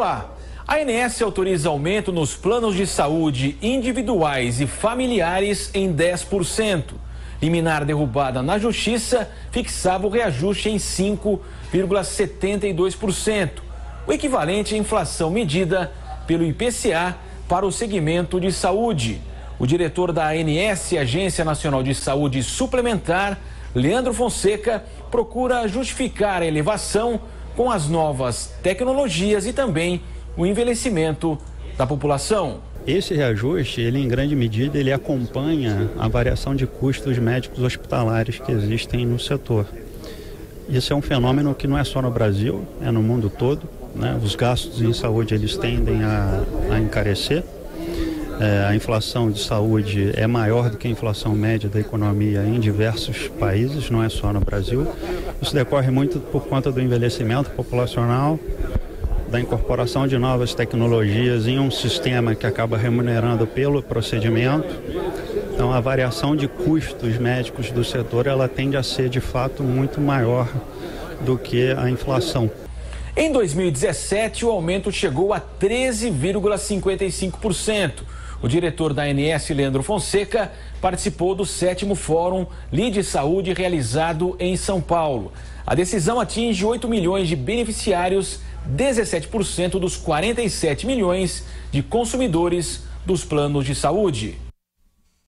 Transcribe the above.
Olá, a ANS autoriza aumento nos planos de saúde individuais e familiares em 10%. Liminar derrubada na Justiça fixava o reajuste em 5,72%, o equivalente à inflação medida pelo IPCA para o segmento de saúde. O diretor da ANS, Agência Nacional de Saúde Suplementar, Leandro Fonseca, procura justificar a elevação com as novas tecnologias e também o envelhecimento da população. Esse reajuste, ele em grande medida, ele acompanha a variação de custos médicos hospitalares que existem no setor. Isso é um fenômeno que não é só no Brasil, é no mundo todo, né? Os gastos em saúde, eles tendem a encarecer. A inflação de saúde é maior do que a inflação média da economia em diversos países, não é só no Brasil. Isso decorre muito por conta do envelhecimento populacional, da incorporação de novas tecnologias em um sistema que acaba remunerando pelo procedimento. Então, a variação de custos médicos do setor, ela tende a ser, de fato, muito maior do que a inflação. Em 2017, o aumento chegou a 13,55%. O diretor da ANS, Leandro Fonseca, participou do 7º Fórum Lide Saúde realizado em São Paulo. A decisão atinge 8 milhões de beneficiários, 17% dos 47 milhões de consumidores dos planos de saúde.